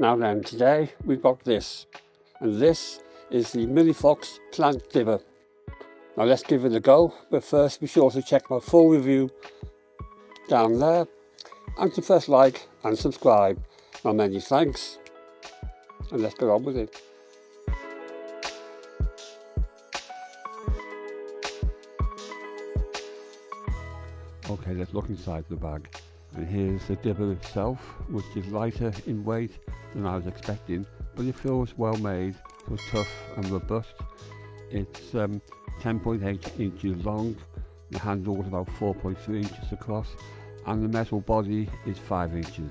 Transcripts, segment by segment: Now then, today we've got this, and this is the Milifox plant diver. Now let's give it a go, but first be sure to check my full review down there and to press like and subscribe. Now many thanks, and let's get on with it. Okay, let's look inside the bag. And here's the dibber itself, which is lighter in weight than I was expecting, but it feels well made, so tough and robust. It's 10.8 inches long, the handle was about 4.3 inches across, and the metal body is 5 inches.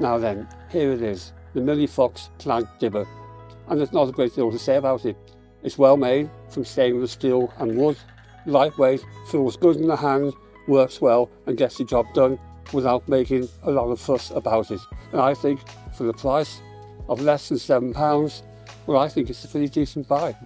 Now then, here it is, the Milifox plant dibber, and there's not a great deal to say about it. It's well made from stainless steel and wood, lightweight, feels good in the hand, works well and gets the job done without making a lot of fuss about it. And I think for the price of less than £7, well, I think it's a pretty decent buy.